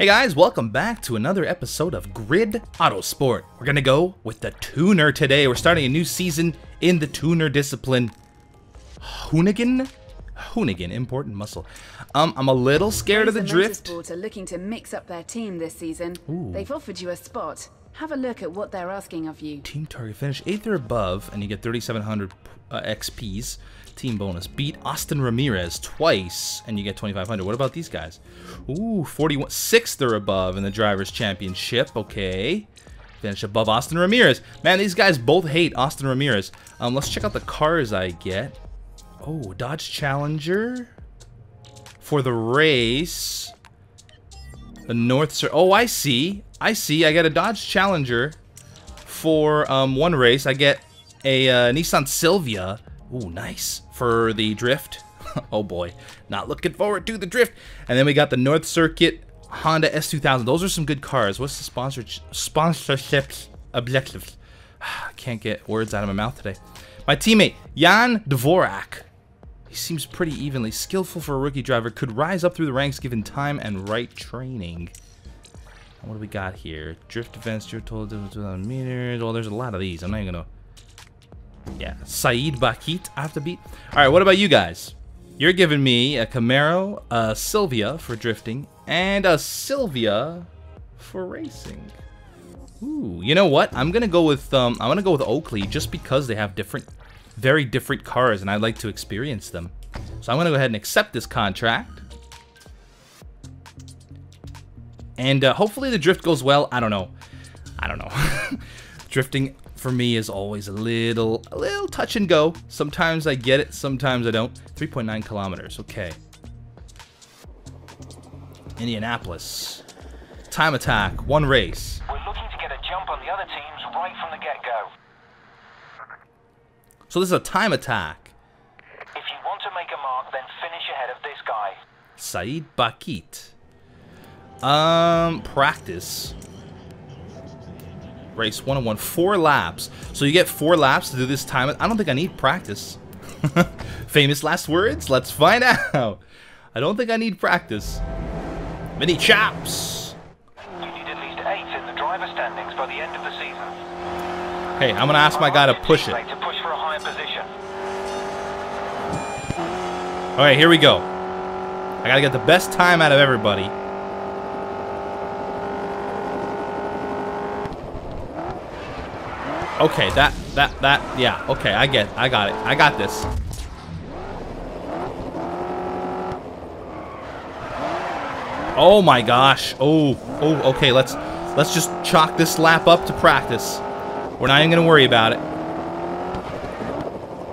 Hey guys, welcome back to another episode of Grid Autosport. We're gonna go with the tuner today. We're starting a new season in the tuner discipline. Hoonigan, important muscle. I'm a little scared of the drift. Motorsport are looking to mix up their team this season. Ooh. They've offered you a spot. Have a look at what they're asking of you. Team target finish 8th or above, and you get 3,700 XPs. Team bonus. Beat Austin Ramirez twice, and you get 2,500. What about these guys? Ooh, 41. 6th or above in the Drivers' Championship. Okay. Finish above Austin Ramirez. Man, these guys both hate Austin Ramirez. Let's check out the cars I get. Oh, Dodge Challenger for the race. The North Sir. Oh, I see. I see. I get a Dodge Challenger for one race. I get a Nissan Silvia. Ooh, nice for the drift. Oh boy, not looking forward to the drift. And then we got the North Circuit Honda S2000. Those are some good cars. What's the sponsorship objectives? I can't get words out of my mouth today. My teammate Jan Dvorak. He seems pretty evenly skillful for a rookie driver. Could rise up through the ranks given time and right training. And what do we got here? Drift events, drift total distance 2,000 meters. Well, there's a lot of these. I'm not even gonna. Yeah, Said Bakit, I have to beat. All right, what about you guys? You're giving me a Camaro, a Silvia for drifting, and a Silvia for racing. Ooh, you know what? I'm gonna go with Oakley just because they have different, very different cars, and I'd like to experience them. So I'm gonna go ahead and accept this contract, and hopefully the drift goes well. I don't know. Drifting for me is always a little touch and go. Sometimes I get it, sometimes I don't. 3.9 kilometers, okay. Indianapolis. Time attack, one race. We're looking to get a jump on the other teams right from the get-go. So this is a time attack. If you want to make a mark, then finish ahead of this guy. Said Bakit. Practice. Race 101, 4 laps. So you get 4 laps to do this time. I don't think I need practice. Famous last words? Let's find out. I don't think I need practice. Mini chaps. You need at least 8 in the driver standings by the end of the season. Hey, I'm gonna ask my guy to push it. All right, here we go. I gotta get the best time out of everybody. Okay, yeah, okay, I got it. I got this. Oh my gosh. Oh, okay, let's just chalk this lap up to practice. We're not even gonna worry about it.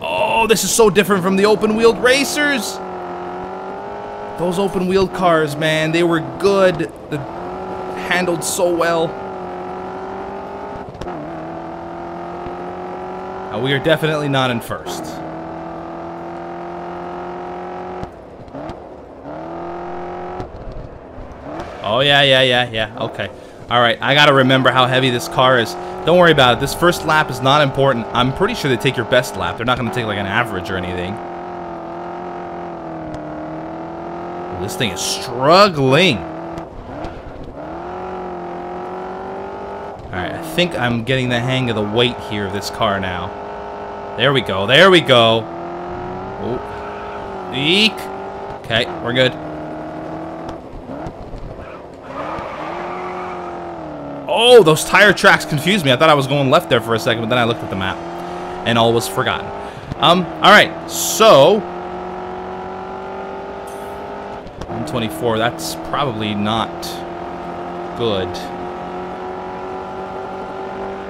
Oh, this is so different from the open-wheeled racers. Those open-wheeled cars, man, they were good. They handled so well. We are definitely not in first. Oh, yeah. Okay. All right. I got to remember how heavy this car is. Don't worry about it. This first lap is not important. I'm pretty sure they take your best lap. They're not going to take like an average or anything. Well, this thing is struggling. All right. I think I'm getting the hang of the weight here of this car now. There we go. Oh. Eek. Okay, we're good. Oh, those tire tracks confused me. I thought I was going left there for a second, but then I looked at the map and all was forgotten. All right, so 124, that's probably not good.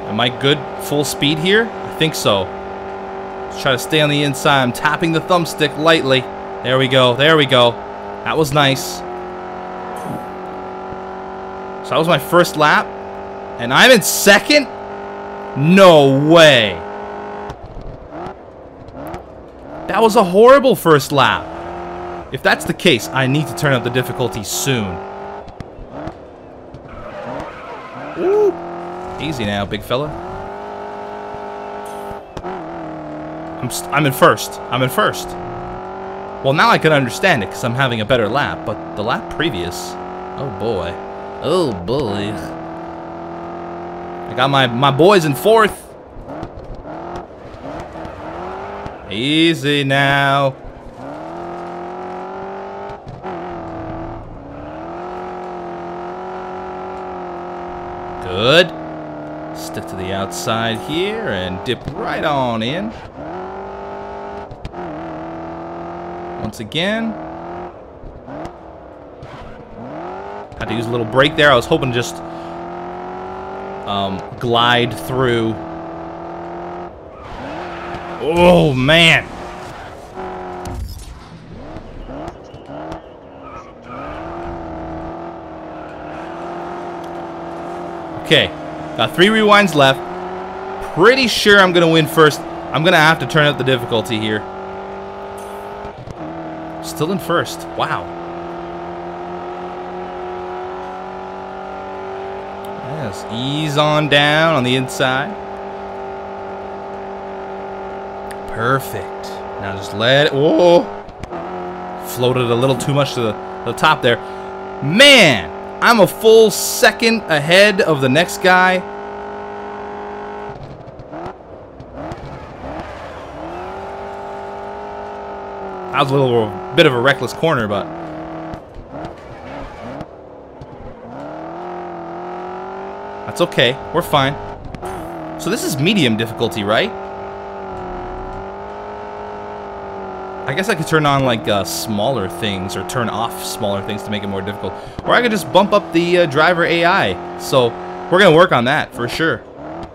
Am I good full speed here? I think so. Try to stay on the inside. I'm tapping the thumbstick lightly. There we go. That was nice. So that was my first lap. And I'm in second? No way. That was a horrible first lap. If that's the case, I need to turn up the difficulty soon. Ooh. Easy now, big fella. I'm in first. Well, now I can understand it because I'm having a better lap, but the lap previous, oh boy. Oh boy. I got my boys in fourth. Easy now. Good. Stick to the outside here and dip right on in. Once again. Had to use a little brake there. I was hoping to just glide through. Oh, man. Okay, got 3 rewinds left. Pretty sure I'm going to win first. I'm going to have to turn up the difficulty here. Still in first. Wow. Yes, ease on down on the inside. Perfect. Now just let it. Whoa! Floated a little too much to the top there. Man, I'm a full second ahead of the next guy. That was a little bit of a reckless corner, but that's okay. We're fine. So this is medium difficulty, right? I guess I could turn on, like, smaller things, or turn off smaller things to make it more difficult. Or I could just bump up the driver AI. So we're going to work on that for sure.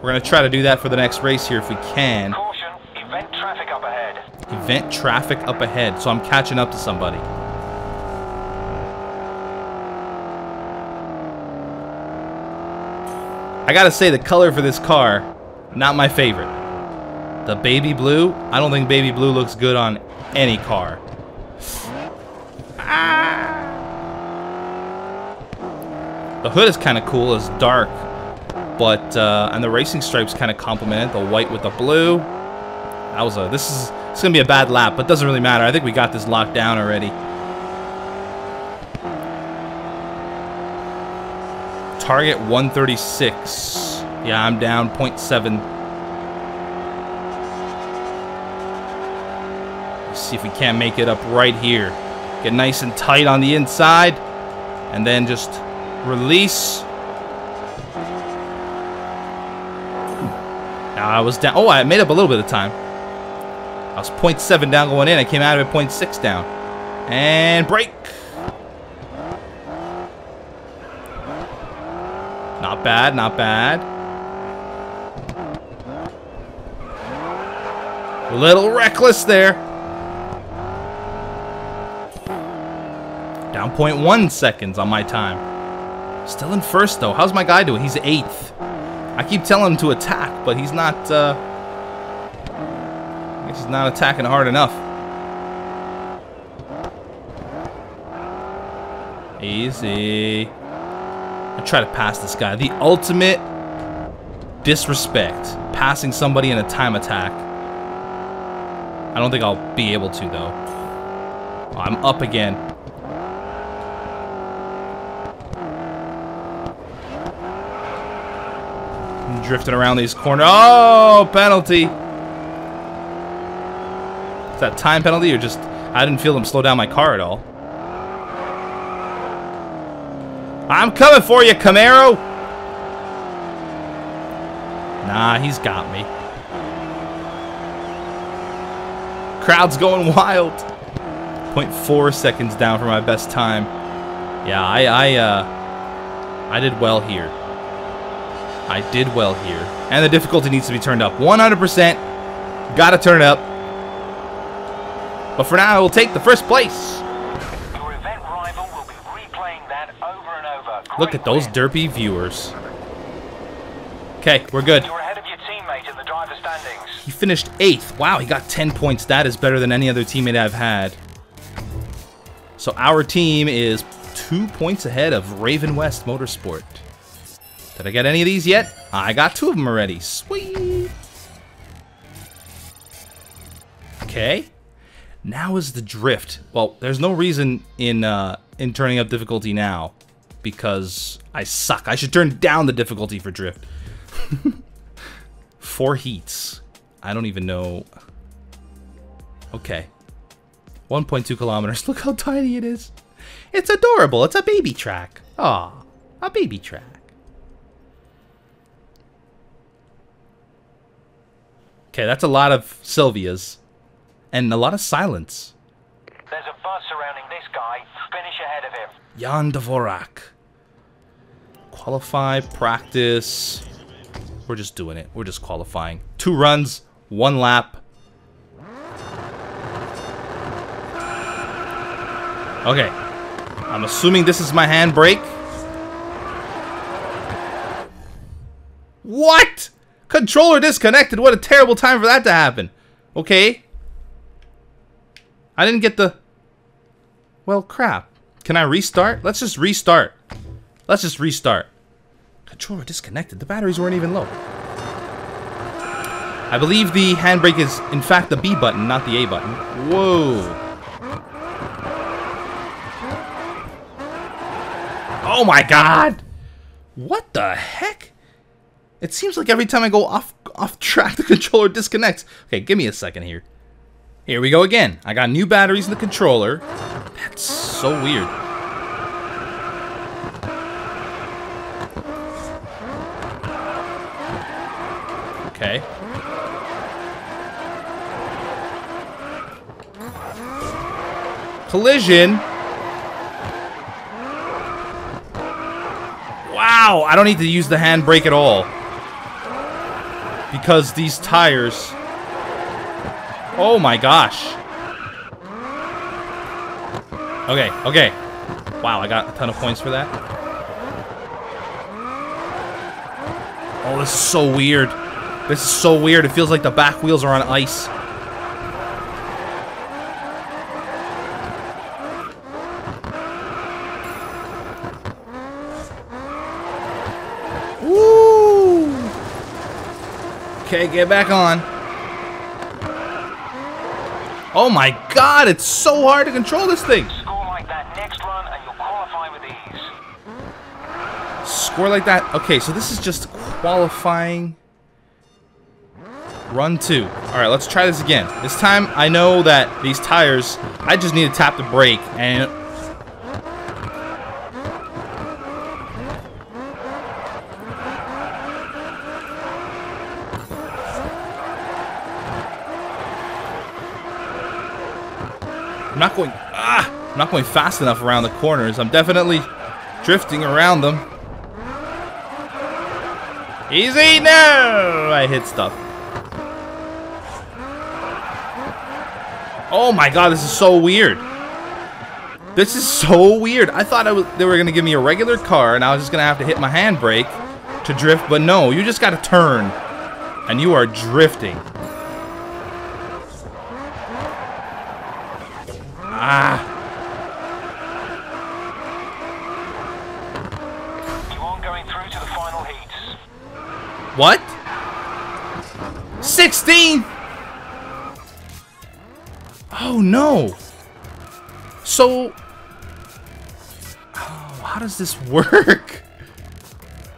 We're going to try to do that for the next race here if we can. Caution, event traffic up ahead. Event traffic up ahead. So I'm catching up to somebody. I got to say, the color for this car, not my favorite. The baby blue, I don't think baby blue looks good on any car. Ah! The hood is kind of cool, it's dark, but and the racing stripes kind of complement it, the white with the blue. That was a it's gonna be a bad lap, but doesn't really matter. I think we got this locked down already. Target 136. Yeah, I'm down 0.7. See if we can't make it up right here. Get nice and tight on the inside and then just release. Now I was down. Oh, I made up a little bit of time. I was 0.7 down going in. I came out of it 0.6 down. And brake. Not bad, not bad. A little reckless there. Down 0.1 seconds on my time. Still in first, though. How's my guy doing? He's 8th. I keep telling him to attack, but he's not... I guess he's not attacking hard enough. Easy. I try to pass this guy. The ultimate disrespect. Passing somebody in a time attack. I don't think I'll be able to, though. Oh, I'm up again. Drifting around these corners. Oh, penalty. Is that time penalty or just I didn't feel them slow down my car at all? I'm coming for you, Camaro. Nah, he's got me. Crowd's going wild. 0.4 seconds down for my best time. Yeah, I did well here. I did well here. And the difficulty needs to be turned up. 100%. Gotta turn it up. But for now, I will take the first place. Your event rival will be replaying that over and over. Look at those derpy viewers. Okay, we're good. You're ahead of your teammate in the driver standings. He finished 8th. Wow, he got 10 points. That is better than any other teammate I've had. So our team is 2 points ahead of Raven West Motorsport. Did I get any of these yet? I got 2 of them already. Sweet. Okay. Now is the drift. Well, there's no reason in turning up difficulty now. because I suck. I should turn down the difficulty for drift. 4 heats. I don't even know. Okay. 1.2 kilometers. Look how tiny it is. It's adorable. It's a baby track. Aw, a baby track. Okay, that's a lot of Silvias. And a lot of silence. There's a bus surrounding this guy. Finish ahead of him. Jan Dvorak. Qualify, practice. We're just doing it. We're just qualifying. 2 runs, 1 lap. Okay. I'm assuming this is my handbrake. What? Controller disconnected. What a terrible time for that to happen. Okay. I didn't get the... Well, crap. Can I restart? Let's just restart. Let's just restart. Controller disconnected. The batteries weren't even low. I believe the handbrake is, in fact, the B button, not the A button. Whoa. Oh my god! What the heck? It seems like every time I go off track, the controller disconnects. Okay, give me a second here. Here we go again. I got new batteries in the controller. That's so weird. Okay. Collision! Wow, I don't need to use the handbrake at all. Because these tires... Oh my gosh. Okay, okay. Wow, I got a ton of points for that. Oh, this is so weird. This is so weird. It feels like the back wheels are on ice. Okay, get back on. Oh my god, it's so hard to control this thing. Score like that next run and you'll qualify with ease. Score like that. Okay, so this is just qualifying. Run 2. Alright, let's try this again. This time I know that these tires, I just need to tap the brake and... I'm not going, I'm not going fast enough around the corners. I'm definitely drifting around them. Easy, no! I hit stuff. Oh my god, this is so weird. This is so weird. I thought they were gonna give me a regular car and I was just gonna have to hit my handbrake to drift, but no, you just gotta turn and you are drifting. Ah. You aren't going through to the final heats. What? 16th! Oh no! So... Oh, how does this work?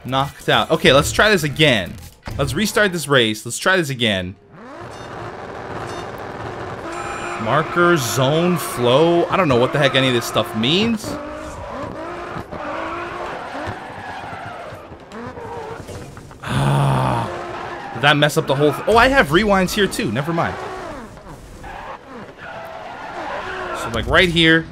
Knocked out. Okay, let's try this again. Let's restart this race. Let's try this again. Marker, zone, flow. I don't know what the heck any of this stuff means. Ah, did that mess up the whole thing? Oh, I have rewinds here too. Never mind. So, like right here.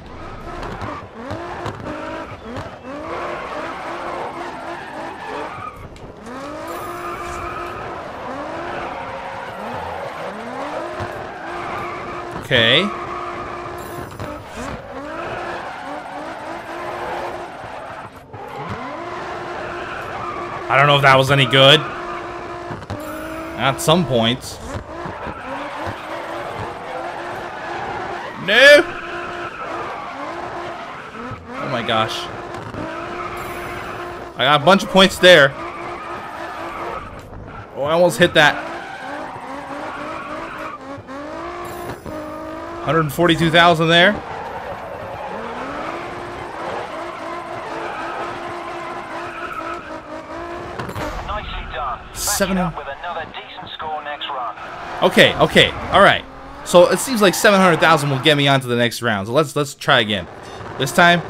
Okay. I don't know if that was any good. At some points. No! Oh my gosh. I got a bunch of points there. Oh, I almost hit that. 142,000 there. 700. Okay, okay, all right. So it seems like 700,000 will get me onto the next round. So let's try again. This time,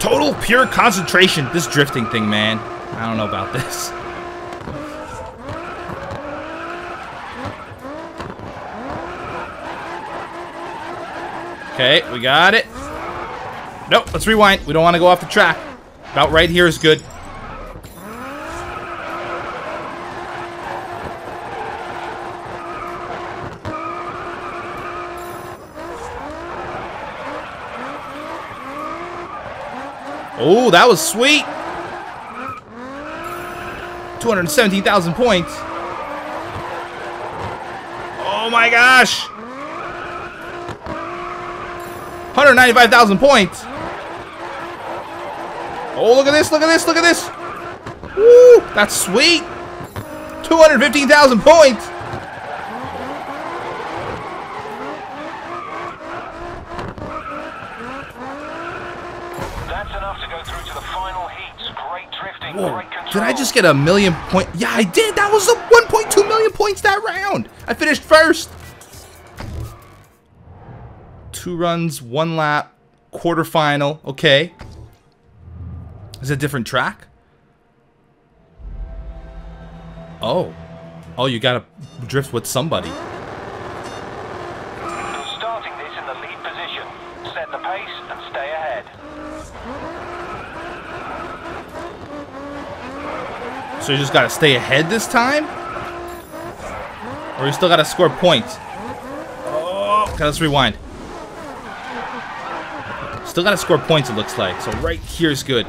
total pure concentration. This drifting thing, man. I don't know about this. Okay, we got it. Nope, let's rewind. We don't want to go off the track. About right here is good. Oh, that was sweet. 217,000 points. Oh my gosh. 195,000 points. Oh, look at this, look at this, look at this. Woo, that's sweet. 215,000 points. That's enough to go through to the final heats. Great drifting, great control. Did I just get a million point? Yeah, I did. That was 1.2 million points that round. I finished first. 2 runs, 1 lap, quarterfinal. Okay. Is it a different track? Oh. Oh, you gotta drift with somebody. Starting this in the lead position. Set the pace and stay ahead. So you just gotta stay ahead this time? Or you still gotta score points? Oh, okay, let's rewind. Still gotta score points, it looks like. So right here is good.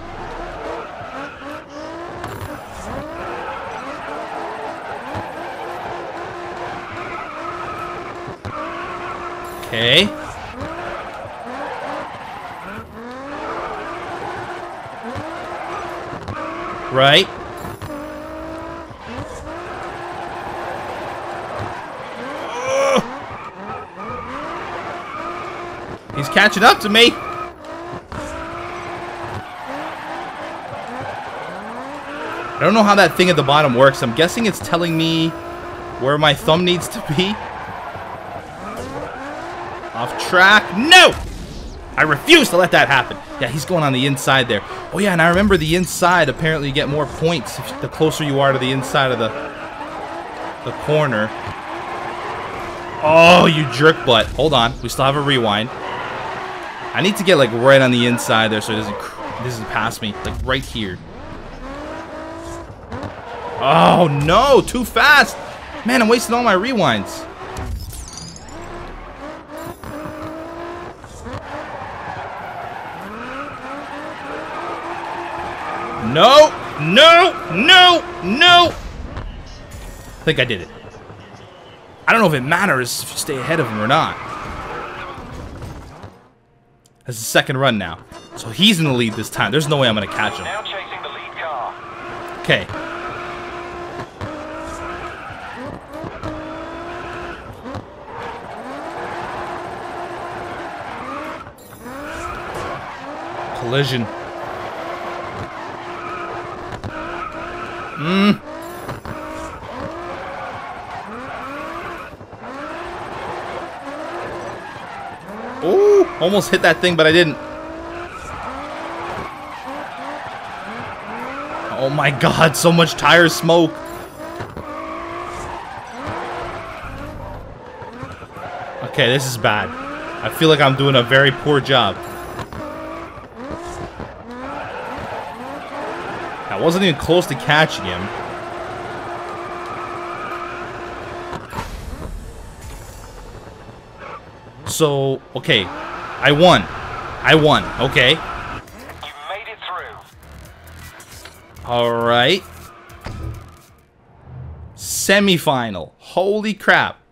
Okay. Right. Ugh. He's catching up to me. I don't know how that thing at the bottom works. I'm guessing it's telling me where my thumb needs to be. Off track. No! I refuse to let that happen. Yeah, he's going on the inside there. Oh, yeah, and I remember the inside. Apparently, you get more points the closer you are to the inside of the corner. Oh, you jerk butt. Hold on. We still have a rewind. I need to get, like, right on the inside there so it doesn't pass me. Like, right here. Oh, no! Too fast! Man, I'm wasting all my rewinds. No, no, no, no. I think I did it. I don't know if it matters if you stay ahead of him or not. That's the second run now. So he's in the lead this time. There's no way I'm going to catch him. Now chasing the lead car. Okay. Collision. Mm. Ooh, almost hit that thing, but I didn't. Oh my god, so much tire smoke. Okay, this is bad. I feel like I'm doing a very poor job. I wasn't even close to catching him. So, okay. I won. I won. Okay. You made it through. Alright. Semi-final. Holy crap.